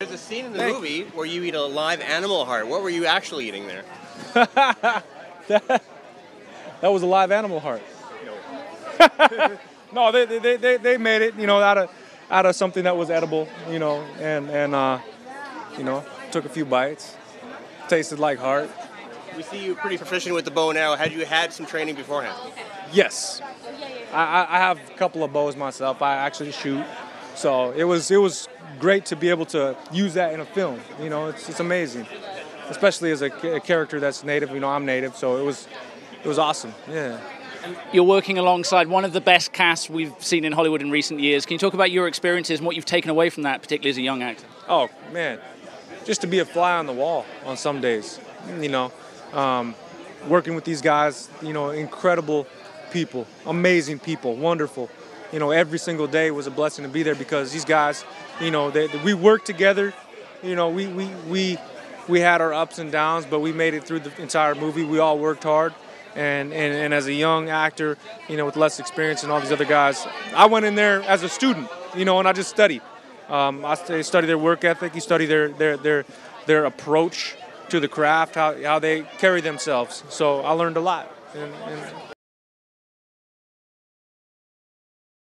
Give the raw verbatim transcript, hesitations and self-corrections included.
There's a scene in the Thanks. movie where you eat a live animal heart. What were you actually eating there? that, that was a live animal heart. No, no they, they, they, they made it, you know, out of, out of something that was edible, you know, and, and uh, you know, took a few bites. Tasted like heart. We see you pretty proficient with the bow now. Had you had some training beforehand? Yes. I, I have a couple of bows myself. I actually shoot. So it was, it was great to be able to use that in a film. You know, it's, it's amazing, especially as a, a character that's native. You know, I'm native, so it was, it was awesome. Yeah. You're working alongside one of the best casts we've seen in Hollywood in recent years. Can you talk about your experiences and what you've taken away from that, particularly as a young actor? Oh, man, just to be a fly on the wall on some days, you know, um, working with these guys, you know, incredible people, amazing people, wonderful. You know, every single day was a blessing to be there because these guys, you know, they, we worked together. You know, we, we, we, we had our ups and downs, but we made it through the entire movie. We all worked hard. And, and, and as a young actor, you know, with less experience and all these other guys, I went in there as a student, you know, and I just studied. Um, I studied their work ethic. You study their, their, their, their approach to the craft, how, how they carry themselves. So I learned a lot. And, and